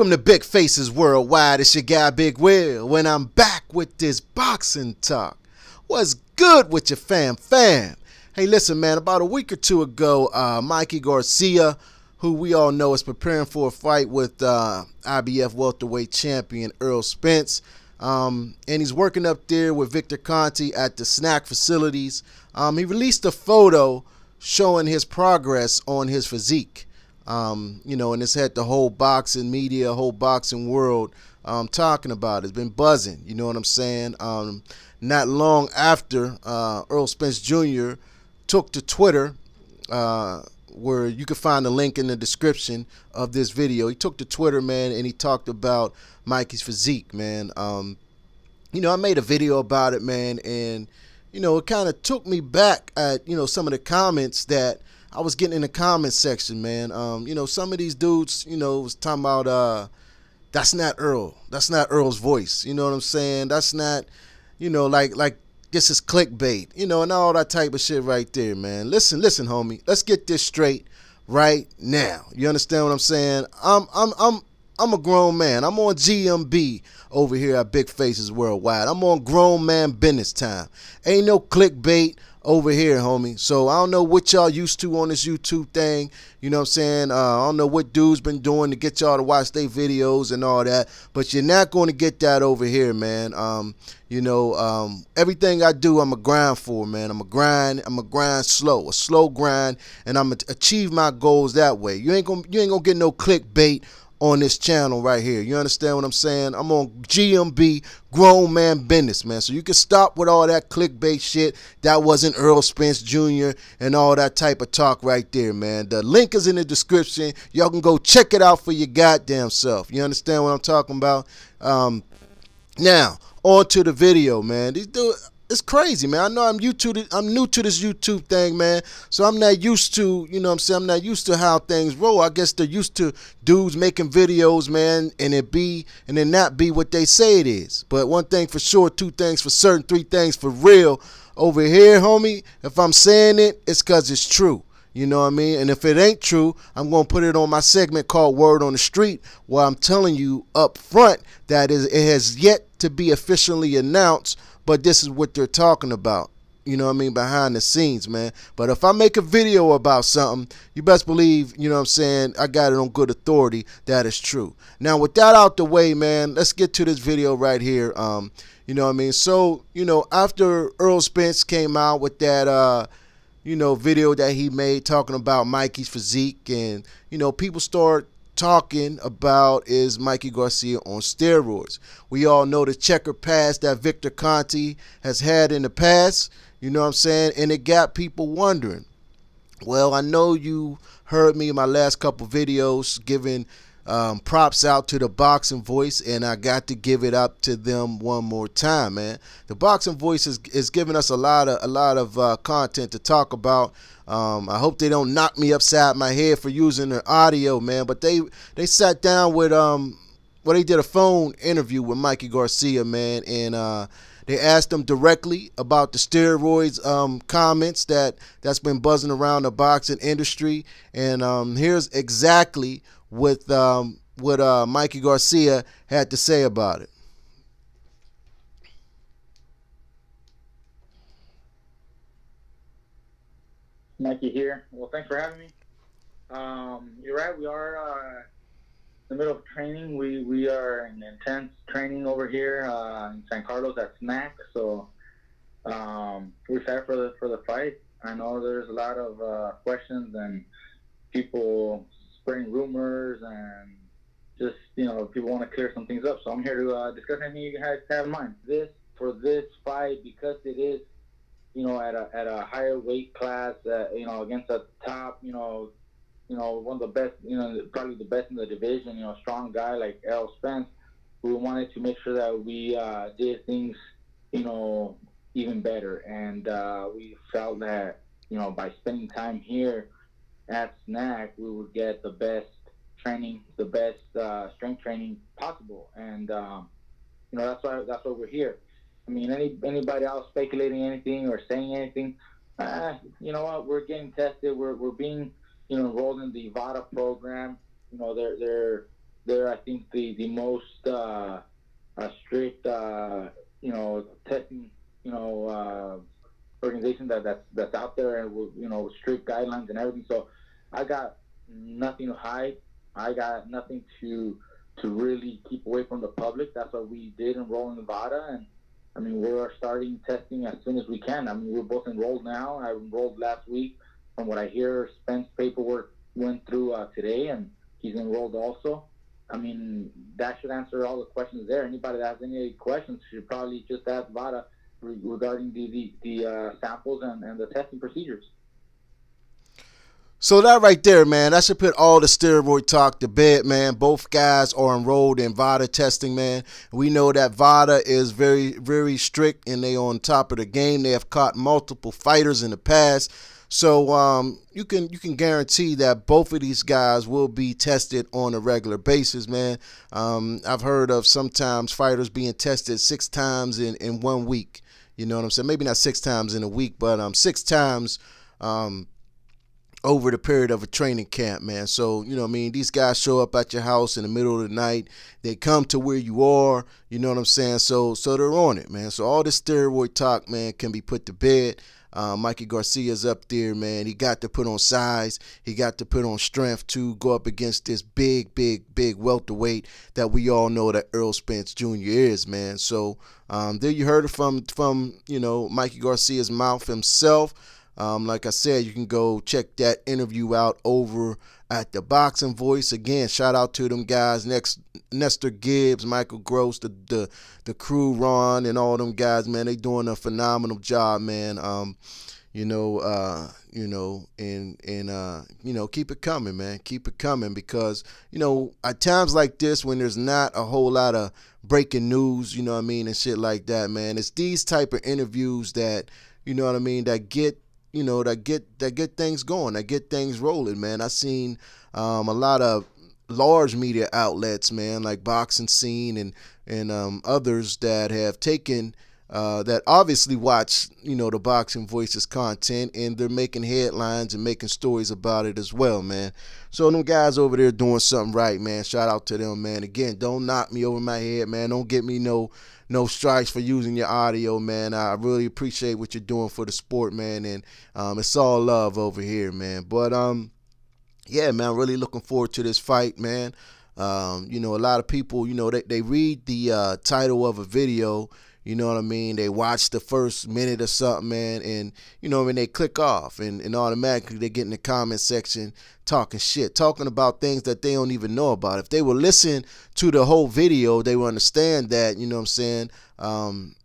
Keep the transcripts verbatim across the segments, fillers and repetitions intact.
Welcome to Big Faces Worldwide. It's your guy Big Will, and I'm back with this boxing talk. What's good with your fam fam? Hey, listen, man, about a week or two ago, uh, Mikey Garcia, who we all know is preparing for a fight with uh, I B F welterweight champion Errol Spence, um, and he's working up there with Victor Conte at the SNAC facilities. Um, he released a photo showing his progress on his physique. Um, you know, and it's had the whole boxing media, whole boxing world um, talking about it. It's been buzzing, you know what I'm saying? Um, not long after uh, Errol Spence Junior took to Twitter, uh, where you can find the link in the description of this video. He took to Twitter, man, and he talked about Mikey's physique, man. Um, you know, I made a video about it, man, and, you know, it kind of took me back at, you know, some of the comments that I was getting in the comment section, man. Um, you know, some of these dudes, you know, was talking about, uh, that's not Errol. That's not Errol's voice. You know what I'm saying? That's not, you know, like, like this is clickbait, you know, and all that type of shit right there, man. Listen, listen, homie, let's get this straight right now. You understand what I'm saying? I'm, I'm, I'm, I'm a grown man. I'm on G M B over here at Big Faces Worldwide. I'm on grown man business time. Ain't no clickbait over here, homie. So I don't know what y'all used to on this YouTube thing. You know what I'm saying? Uh, I don't know what dudes been doing to get y'all to watch their videos and all that. But you're not going to get that over here, man. Um, you know, um, everything I do, I'm a grind for, man. I'm a grind. I'm a grind slow, a slow grind, and I'm gonna achieve my goals that way. You ain't gonna, you ain't gonna get no clickbait on this channel right here. You understand what I'm saying? I'm on G M B, grown man business, man. So you can stop with all that clickbait shit. That wasn't Errol Spence Junior and all that type of talk right there, man. The link is in the description. Y'all can go check it out for your goddamn self. You understand what I'm talking about? Um, now, on to the video, man. These dudes, it's crazy, man. I know I'm YouTube. I'm new to this YouTube thing, man. So I'm not used to, you know what I'm saying? I'm not used to how things roll. I guess they're used to dudes making videos, man, and it be and it not be what they say it is. But one thing for sure, two things for certain, three things for real. Over here, homie, if I'm saying it, it's because it's true. You know what I mean? And if it ain't true, I'm going to put it on my segment called Word on the Street, where I'm telling you up front that it has yet to be officially announced, but this is what they're talking about. You know what I mean? Behind the scenes, man. But if I make a video about something, you best believe, you know what I'm saying, I got it on good authority that is true. Now, with that out the way, man, let's get to this video right here. Um, you know what I mean? So, you know, after Errol Spence came out with that, uh, you know, video that he made talking about Mikey's physique, and, you know, people start talking about, is Mikey Garcia on steroids? We all know the checker pass that Victor Conte has had in the past, you know what I'm saying? And it got people wondering. Well, I know you heard me in my last couple videos giving um, props out to the Boxing Voice, and I got to give it up to them one more time, man. The Boxing Voice is, is giving us a lot of, a lot of uh, content to talk about. Um, I hope they don't knock me upside my head for using their audio, man. But they they sat down with, um, well, they did a phone interview with Mikey Garcia, man, and uh, they asked him directly about the steroids um, comments that that's been buzzing around the boxing industry. And um, here's exactly with um, what uh, Mikey Garcia had to say about it. Mikey here. Well, thanks for having me. Um, you're right. We are uh, in the middle of training. We we are in intense training over here uh, in San Carlos at SNAC. So um, we're set for the for the fight. I know there's a lot of uh, questions and people spreading rumors, and just, you know, people want to clear some things up. So I'm here to uh, discuss anything you guys have in mind. This for this fight, because it is, you know, at a at a higher weight class, uh, you know, against a top, you know, you know, one of the best, you know, probably the best in the division, you know, strong guy like Errol Spence. We wanted to make sure that we uh, did things, you know, even better, and uh, we felt that, you know, by spending time here at SNAC, we would get the best training, the best uh, strength training possible, and um, you know, that's why that's why we're here. I mean, any anybody else speculating anything or saying anything, uh, you know what? We're getting tested. We're we're being, you know, enrolled in the VADA program. You know, they're they're they're, I think, the the most uh, uh, strict, uh, you know, testing, you know, uh, organization that that's that's out there, and with, you know, strict guidelines and everything. So I got nothing to hide. I got nothing to to really keep away from the public. That's what we did enroll in Nevada, and I mean, we're starting testing as soon as we can. I mean, we're both enrolled now. I enrolled last week. From what I hear, Spence paperwork went through uh, today, and he's enrolled also. I mean, that should answer all the questions there. Anybody that has any questions should probably just ask VADA regarding the, the, the uh, samples and, and the testing procedures. So that right there, man, that should put all the steroid talk to bed, man. Both guys are enrolled in VADA testing, man. We know that VADA is very, very strict, and they on top of the game. They have caught multiple fighters in the past. So um, you can you can guarantee that both of these guys will be tested on a regular basis, man. Um, I've heard of sometimes fighters being tested six times in, in one week. You know what I'm saying? Maybe not six times in a week, but um, six times um, over the period of a training camp, man. So, you know what I mean? These guys show up at your house in the middle of the night. They come to where you are. You know what I'm saying? So, so they're on it, man. So all this steroid talk, man, can be put to bed. Uh, Mikey Garcia's up there, man. He got to put on size. He got to put on strength to go up against this big, big, big welterweight that we all know that Errol Spence Junior is, man. So um, there you heard it from, from you know, Mikey Garcia's mouth himself. Um, like I said, you can go check that interview out over at the Boxing Voice. Again, shout out to them guys. Next, Nestor Gibbs, Michael Gross, the, the the crew, Ron, and all them guys, man. They doing a phenomenal job, man. Um, you know, uh, you know, and and uh, you know, keep it coming, man. Keep it coming, because you know, at times like this, when there's not a whole lot of breaking news, you know what I mean, and shit like that, man. It's these type of interviews that, you know what I mean, that get. You know, that get that get things going, that get things rolling, man. I seen um, a lot of large media outlets, man, like Boxing Scene and and um, others that have taken uh, that obviously watch, you know, the Boxing Voices content, and they're making headlines and making stories about it as well, man. So them guys over there doing something right, man. Shout out to them, man. Again, don't knock me over my head, man. Don't get me no. No strikes for using your audio, man. I really appreciate what you're doing for the sport, man. And um, it's all love over here, man. But, um, yeah, man, really looking forward to this fight, man. Um, you know, a lot of people, you know, they, they read the uh, title of a video, you know what I mean? They watch the first minute or something, man, and, you know, I mean, they click off, and, and automatically they get in the comment section talking shit, talking about things that they don't even know about. If they would listen to the whole video, they would understand that, you know what I'm saying? Um,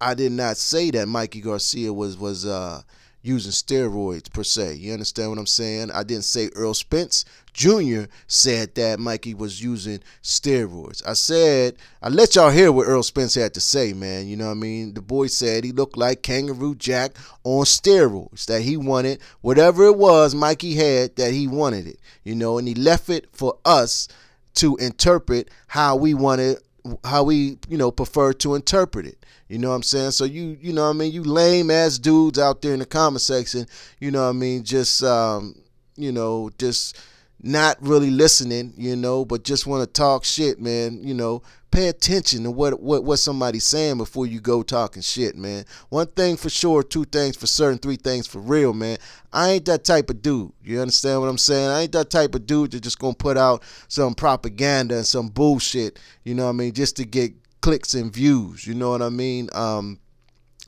I did not say that Mikey Garcia was, was uh, using steroids, per se. You understand what I'm saying? I didn't say Errol Spence Junior said that Mikey was using steroids. I said, I let y'all hear what Errol Spence had to say, man. You know what I mean? The boy said he looked like Kangaroo Jack on steroids, that he wanted whatever it was Mikey had, that he wanted it, you know, and he left it for us to interpret how we wanted, how we, you know, prefer to interpret it. You know what I'm saying? So you, you know what I mean? You lame ass dudes out there in the comment section, you know what I mean? Just, um, you know, just not really listening, you know, but just want to talk shit, man. You know, pay attention to what, what what somebody's saying before you go talking shit, man. One thing for sure, two things for certain, three things for real, man. I ain't that type of dude. You understand what I'm saying? I ain't that type of dude that's just going to put out some propaganda and some bullshit, you know what I mean, just to get clicks and views, you know what I mean? Um,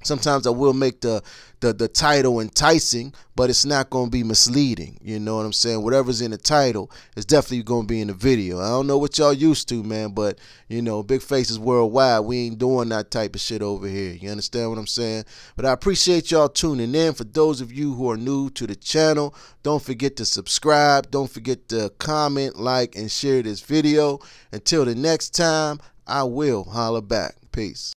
sometimes I will make the The, the title enticing, but it's not going to be misleading. You know what I'm saying? Whatever's in the title is definitely going to be in the video. I don't know what y'all used to, man, but, you know, Big Faces Worldwide, we ain't doing that type of shit over here. You understand what I'm saying? But I appreciate y'all tuning in. For those of you who are new to the channel, don't forget to subscribe. Don't forget to comment, like, and share this video. Until the next time, I will holler back. Peace.